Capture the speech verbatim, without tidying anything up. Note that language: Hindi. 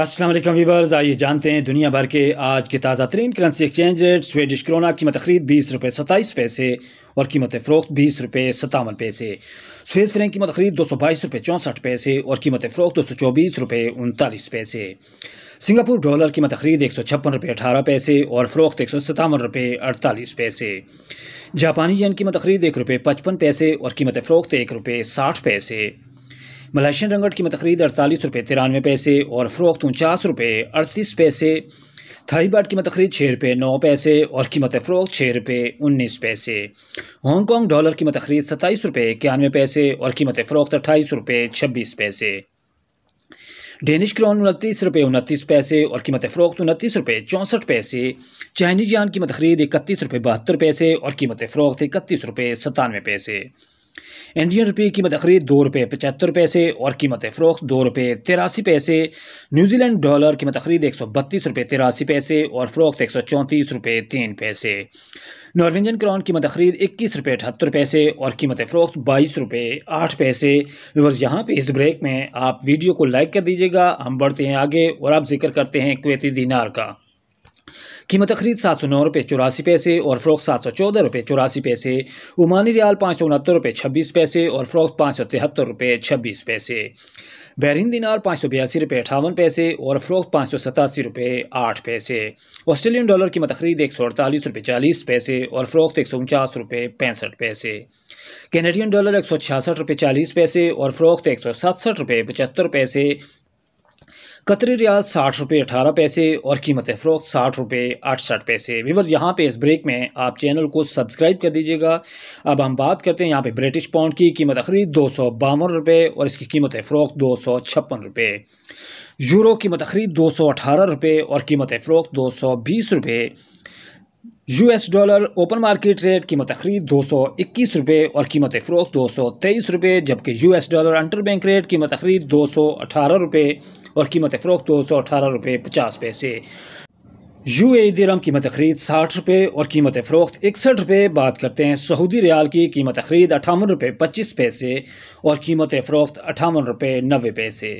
अस्सलाम वालेकुम व्यूअर्स, आइए जानते हैं दुनिया भर के आज के ताज़ा तरीन currency exchange rate. Swedish krona कीमत खरीद बीस रुपये सत्ताईस पैसे और कीमत फ़रोख्त बीस रुपये सतावन पैसे। स्विस फ्रैंक कीमत खरीद दो सौ बाईस रुपये चौंसठ पैसे और कीमत फ़रोख्त दो सौ चौबीस रुपये उनतालीस पैसे। सिंगापुर डॉलर कीमत खरीद एक सौ छप्पन रुपये अठारह पैसे और फ़रोख्त एक सौ सतावन रुपये अड़तालीस पैसे। जापानी येन कीमत खरीद एक रुपये पचपन पैसे और कीमत फ़रोख्त एक रुपये साठ पैसे। मलेशियन रंगट कीमत खरीद अड़तालीस रुपये तिरानवे पैसे और फ़रोख्त उनचास रुपये अड़तीस पैसे। थाई बाट कीमत खरीद छः रुपये नौ पैसे और कीमत फ़रोख्त छः रुपये उन्नीस पैसे। हांगकॉन्ग डॉलर कीमत खरीद सत्ताईस रुपये इक्यानवे पैसे और कीमत फ़रोख्त अट्ठाईस रुपये छब्बीस पैसे। डेनिश क्रोन उनतीस रुपये उनतीस पैसे और कीमत फ़रोख्त उनतीस रुपये चौंसठ पैसे। चाइनीज यान कीमत खरीद इकतीस रुपये बहत्तर पैसे और कीमत फ़रोख्त इकतीस रुपये सतानवे पैसे। इंडियन रुपये कीमत खरीद दो रुपये पचहत्तर पैसे और कीमत फ़रोख्त दो रुपये तिरासी पैसे। न्यूजीलैंड डॉलर कीमत खरीद एक सौ बत्तीस रुपये तिरासी पैसे और फ़रोख्त एक सौ चौंतीस रुपये तीन पैसे। नॉर्वेजियन क्रॉन कीमत खरीद इक्कीस रुपये अठहत्तर पैसे और कीमत फ़रोख्त बाईस रुपये आठ पैसे। व्यूअर्स, यहाँ पे इस ब्रेक में आप वीडियो को लाइक कर दीजिएगा। हम बढ़ते हैं आगे और आप जिक्र करते हैं कुवैती दिनार का। कीमत खरीद सात सौ नौ रुपये चौरासी पैसे और फ़रोख्त सात सौ चौदह रुपये चौरासी पैसे। ओमानी रियाल पाँच सौ उनहत्तर रुपये छब्बीस पैसे और फ़रोख्त पाँच सौ तिहत्तर रुपये छब्बीस पैसे। बहरीन दिनार पाँच सौ बयासी रुपये अठावन पैसे और फ़रोख्त पाँच सौ सतासी रुपये आठ पैसे। ऑस्ट्रेलियन डॉलर कीमत खरीद एक सौ अड़तालीस रुपये चालीस पैसे और फ़रोख्त एक सौ उनचास रुपये पैंसठ पैसे। कैनेडियन डॉलर एक सौ छियासठ रुपये चालीस पैसे और फ़रोख्त एक सौ सड़सठ रुपये पचहत्तर पैसे। कतरी रियाल साठ रुपये अठारह पैसे और कीमत फ़रोख्त साठ रुपये अड़सठ पैसे। व्यूअर्स, यहाँ पे इस ब्रेक में आप चैनल को सब्सक्राइब कर दीजिएगा। अब हम बात करते हैं यहाँ पे ब्रिटिश पाउंड की। कीमत खरीद दो सौ बावन रुपये और इसकी कीमत फ़रोख्त दो सौ छप्पन रुपये। यूरो कीमत खरीद दो सौ अठारह रुपये और कीमत फ़रोख्त दो सौ बीस रुपये। U S dollar open market rate कीमत खरीद दो सौ इक्कीस रुपये और कीमत फ़रोख्त दो सौ तेईस रुपये, जबकि U S dollar under bank rate कीमत खरीद दो सौ अठारह रुपये और कीमत फ़रोख्त दो सौ अठारह रुपये पचास पैसे। यू ए दिरम कीमत खरीद साठ रुपये और कीमत फ़रोख्त इकसठ रुपये। बात करते हैं सऊदी रियाल की। कीमत खरीद अठावन रुपये पच्चीस पैसे और कीमत फ़रोख्त अठावन रुपये नबे पैसे।